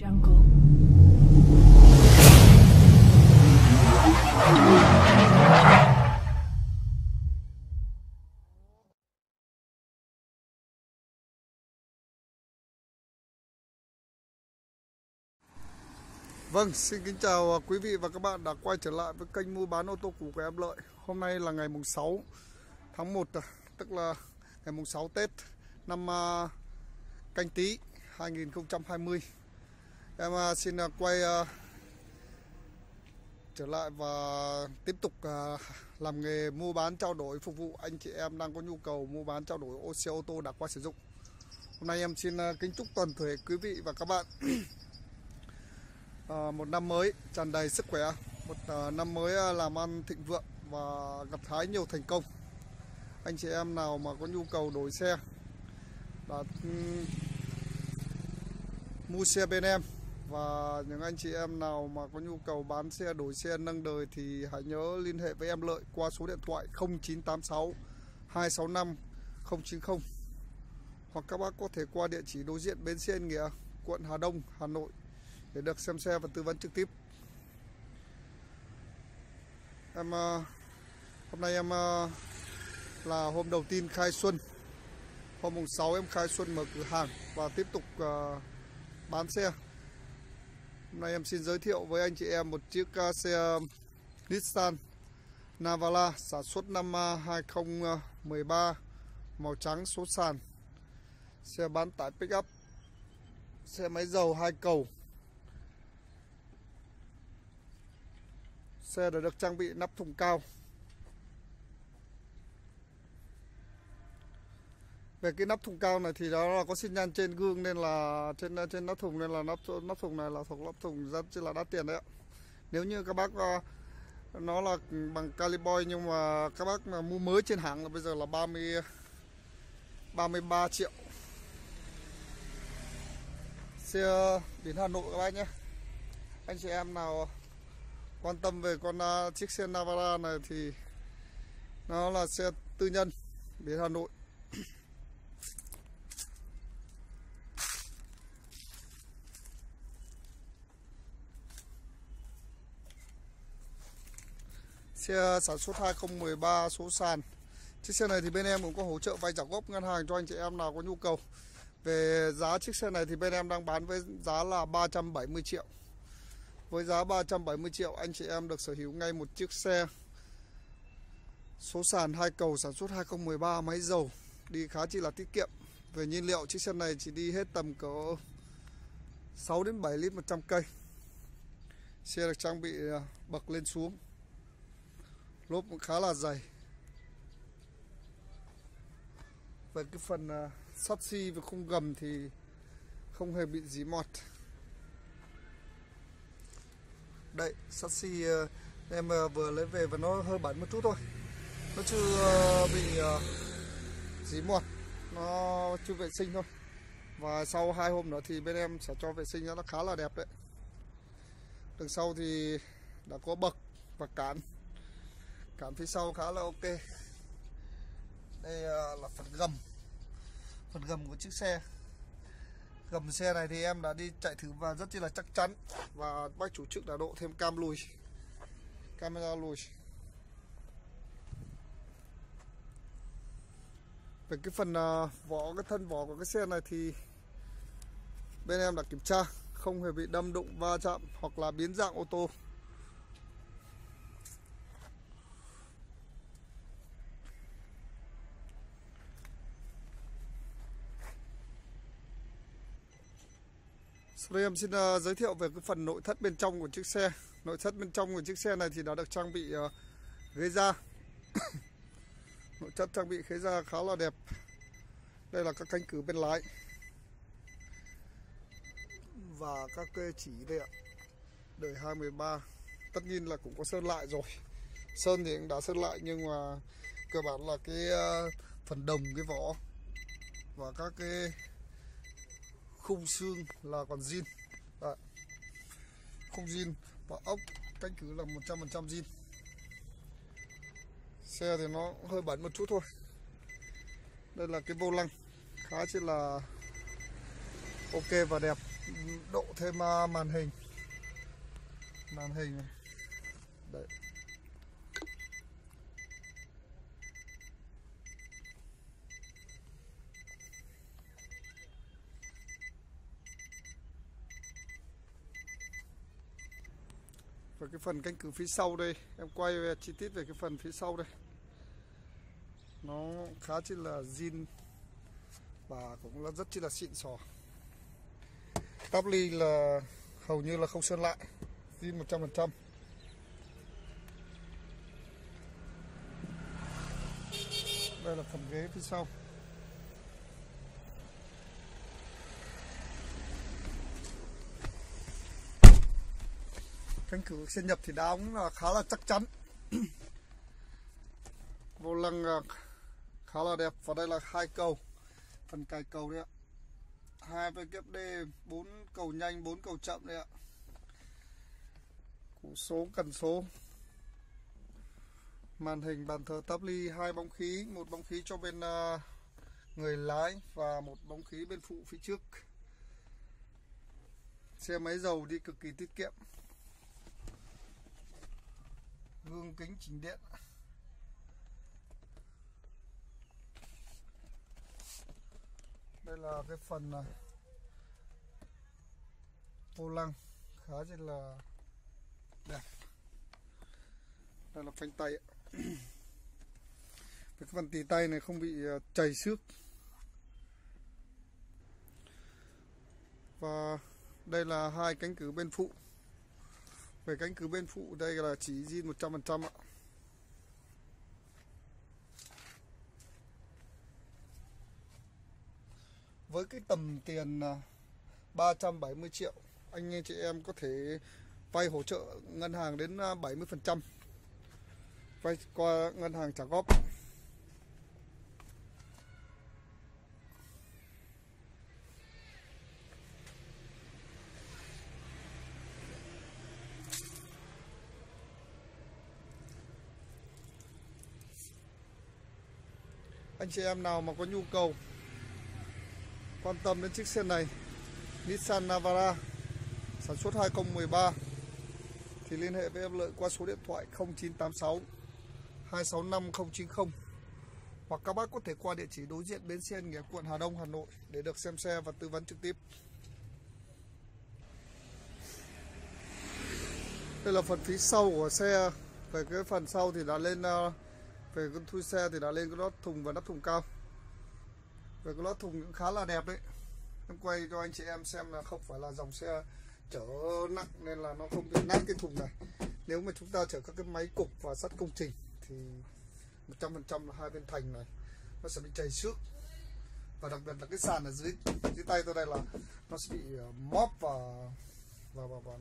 Vâng, xin kính chào quý vị và các bạn đã quay trở lại với kênh mua bán ô tô cũ của em Lợi. Hôm nay là ngày mùng 6 tháng 1, tức là ngày mùng 6 Tết năm Canh Tí 2020. Em xin quay trở lại và tiếp tục làm nghề mua bán trao đổi phục vụ anh chị em đang có nhu cầu mua bán trao đổi xe ô tô đã qua sử dụng. Hôm nay em xin kính chúc toàn thể quý vị và các bạn một năm mới tràn đầy sức khỏe, một năm mới làm ăn thịnh vượng và gặt hái nhiều thành công. Anh chị em nào mà có nhu cầu đổi xe đã mua xe bên em, và những anh chị em nào mà có nhu cầu bán xe, đổi xe, nâng đời thì hãy nhớ liên hệ với em Lợi qua số điện thoại 0986 265 090, hoặc các bác có thể qua địa chỉ đối diện Bến Xe Yên Nghĩa, quận Hà Đông, Hà Nội để được xem xe và tư vấn trực tiếp. Hôm nay em là hôm đầu tiên khai xuân. Hôm mùng 6 em khai xuân mở cửa hàng và tiếp tục bán xe. Hôm nay em xin giới thiệu với anh chị em một chiếc xe Nissan Navara sản xuất năm 2013, màu trắng, số sàn. Xe bán tải pick up, xe máy dầu 2 cầu. Xe đã được trang bị nắp thùng cao. Về cái nắp thùng cao này thì đó là có xin nhan trên gương, nên là trên nắp thùng, nên là nắp thùng này là thuộc nắp thùng rất là đắt tiền đấy ạ. Nếu như các bác nó là bằng Caliboy, nhưng mà các bác mà mua mới trên hãng là bây giờ là 33 triệu. Xe đến Hà Nội các bác nhé. Anh chị em nào quan tâm về con chiếc xe Navara này thì nó là xe tư nhân đến Hà Nội. Xe sản xuất 2013, số sàn. Chiếc xe này thì bên em cũng có hỗ trợ vay trả góp ngân hàng cho anh chị em nào có nhu cầu. Về giá chiếc xe này thì bên em đang bán với giá là 370 triệu. Với giá 370 triệu anh chị em được sở hữu ngay một chiếc xe số sàn 2 cầu sản xuất 2013, máy dầu, đi khá chỉ là tiết kiệm. Về nhiên liệu chiếc xe này chỉ đi hết tầm cỡ 6 đến 7 lít 100 cây. Xe được trang bị bậc lên xuống. Lốp cũng khá là dày. Về cái phần chassis và khung gầm thì không hề bị dí mọt. Đây, chassis em vừa lấy về và nó hơi bẩn một chút thôi. Nó chưa bị dí mọt, nó chưa vệ sinh thôi. Và sau 2 hôm nữa thì bên em sẽ cho vệ sinh, nó khá là đẹp đấy. Đằng sau thì đã có bậc và cản. Cảm phía sau khá là ok. Đây là phần gầm. Phần gầm của chiếc xe. Gầm xe này thì em đã đi chạy thử và rất là chắc chắn. Và bác chủ chức đã độ thêm cam lùi, camera lùi. Về cái phần vỏ, cái thân vỏ của cái xe này thì bên em đã kiểm tra, không hề bị đâm đụng, va chạm hoặc là biến dạng ô tô. Sau đây em xin giới thiệu về cái phần nội thất bên trong của chiếc xe. Nội thất bên trong của chiếc xe này thì đã được trang bị ghế da. Nội thất trang bị ghế da khá là đẹp. Đây là các cánh cửa bên lái và các cây chỉ đây ạ, đời 2013. Tất nhiên là cũng có sơn lại rồi. Sơn thì cũng đã sơn lại, nhưng mà cơ bản là cái phần đồng, cái vỏ và các cái khung xương là còn zin. Đấy. Khung zin và ốc cánh cửa là 100% zin. Xe thì nó hơi bẩn một chút thôi. Đây là cái vô lăng khá chỉ là ok và đẹp. độ thêm màn hình. Màn hình này. Đấy. Và cái phần cánh cửa phía sau đây, em quay về chi tiết về cái phần phía sau đây. Nó khá chi là zin và cũng là rất chi là xịn sò. Táp ly là hầu như là không sơn lại, zin 100%. Đây là phần ghế phía sau. Cánh cửa xe nhập thì đóng là khá là chắc chắn. Vô lăng khá là đẹp. Và đây là hai cầu, phần cài cầu đấy ạ, 2 VKD, 4 cầu nhanh, 4 cầu chậm đấy ạ. Củ số, cần số, màn hình, bàn thờ, táp ly, 2 bóng khí, 1 bóng khí cho bên người lái và 1 bóng khí bên phụ phía trước. Xe máy dầu đi cực kỳ tiết kiệm. Gương kính chỉnh điện. Đây là cái phần vô lăng khá là đẹp. Đây là phanh tay. Cái phần tì tay này không bị chảy xước. Và đây là hai cánh cửa bên phụ. Về cánh cửa bên phụ đây là chỉ zin 100% ạ. Với cái tầm tiền 370 triệu, anh chị em có thể vay hỗ trợ ngân hàng đến 70%. Vay qua ngân hàng trả góp. Anh chị em nào mà có nhu cầu quan tâm đến chiếc xe này, Nissan Navara sản xuất 2013, thì liên hệ với em Lợi qua số điện thoại 0986 265 090, hoặc các bác có thể qua địa chỉ đối diện bến xe Yên Nghĩa, quận Hà Đông, Hà Nội để được xem xe và tư vấn trực tiếp. Đây là phần phía sau của xe. Về cái phần sau thì đã lên, về con thui xe thì đã lên cái lót thùng và nắp thùng cao. Về cái lót thùng cũng khá là đẹp đấy. Em quay cho anh chị em xem là không phải là dòng xe chở nặng nên là nó không bị nát cái thùng này. Nếu mà chúng ta chở các cái máy cục và sắt công trình thì 100% là hai bên thành này nó sẽ bị chảy xước. Và đặc biệt là cái sàn ở dưới tay tôi đây là nó sẽ bị móp và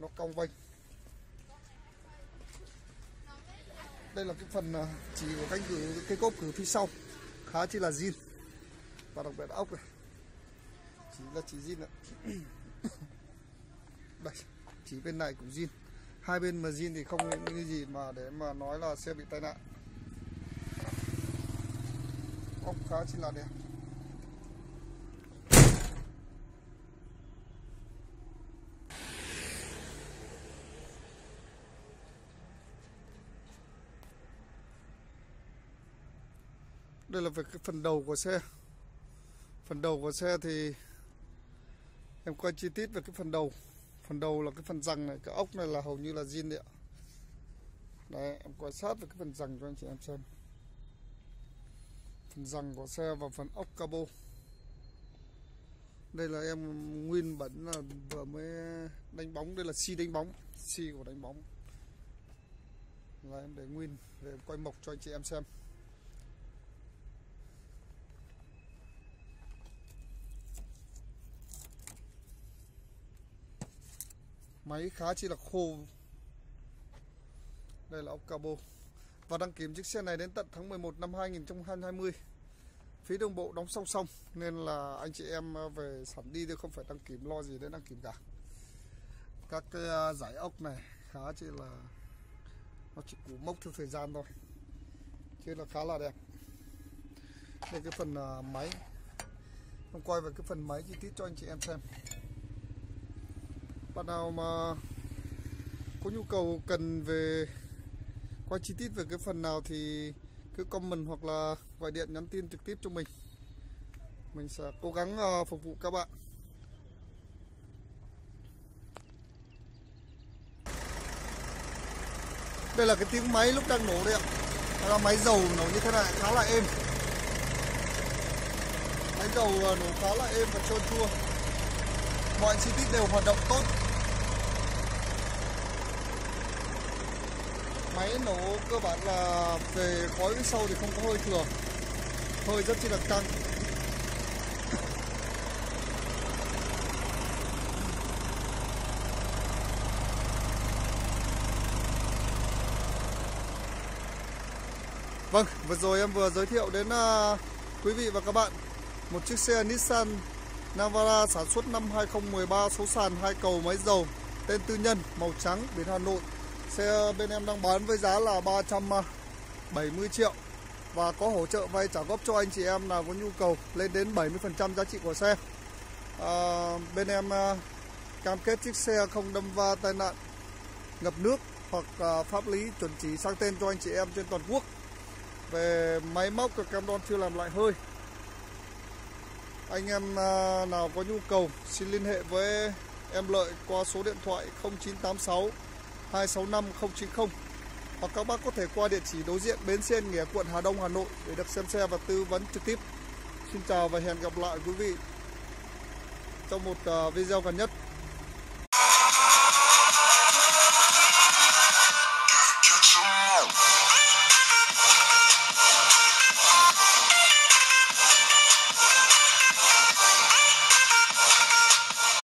nó cong vênh. Đây là cái phần chỉ của cánh cửa, cái cốp cửa phía sau khá chỉ là zin và đặc biệt ốc này chỉ zin ạ. Đây, chỉ bên này cũng zin, hai bên mà zin thì không như gì mà để mà nói là xe bị tai nạn. Ốc khá chỉ là đẹp. Đây là về cái phần đầu của xe. Phần đầu của xe thì em quay chi tiết về cái phần đầu. Phần đầu là cái phần rằng này, cái ốc này là hầu như là zin đấy ạ. Đấy, em quay sát về cái phần rằng cho anh chị em xem. Phần rằng của xe và phần ốc cabo. Đây là em nguyên bẩn là vừa mới đánh bóng, đây là xi đánh bóng, xi của đánh bóng. Là em để nguyên, để em quay mộc cho anh chị em xem. Máy khá chỉ là khô. Đây là ốc cabo. Và đăng kiểm chiếc xe này đến tận tháng 11 năm 2020. Phí đường bộ đóng song nên là anh chị em về sẵn đi thì không phải đăng kiểm, lo gì đến đăng kiểm cả. Các cái giải ốc này khá chỉ là nó chỉ củ mốc theo thời gian thôi, chứ là khá là đẹp. Đây cái phần máy. Không quay về cái phần máy chi tiết cho anh chị em xem. Bạn nào mà có nhu cầu cần về qua chi tiết về cái phần nào thì cứ comment hoặc là gọi điện nhắn tin trực tiếp cho mình. Mình sẽ cố gắng phục vụ các bạn. Đây là cái tiếng máy lúc đang nổ đây ạ. Đó là máy dầu nổ như thế này, khá là êm. Máy dầu nổ khá là êm và trơn tru. Mọi chi tiết đều hoạt động tốt. Máy nổ cơ bản là về khói phía sau thì không có hơi thừa. Hơi rất chi là căng. Vâng, vừa rồi em vừa giới thiệu đến quý vị và các bạn một chiếc xe Nissan Navara sản xuất năm 2013, số sàn 2 cầu, máy dầu, tên tư nhân, màu trắng, biển Hà Nội. Xe bên em đang bán với giá là 370 triệu và có hỗ trợ vay trả góp cho anh chị em nào có nhu cầu lên đến 70% giá trị của xe. Bên em cam kết chiếc xe không đâm va, tai nạn, ngập nước hoặc pháp lý chuẩn chỉ sang tên cho anh chị em trên toàn quốc. Về máy móc và cam đoan chưa làm lại hơi. Anh em nào có nhu cầu xin liên hệ với em Lợi qua số điện thoại 0986 265 090 hoặc các bác có thể qua địa chỉ đối diện Bến Xe Yên Nghĩa, quận Hà Đông, Hà Nội để được xem xe và tư vấn trực tiếp. Xin chào và hẹn gặp lại quý vị trong một video gần nhất.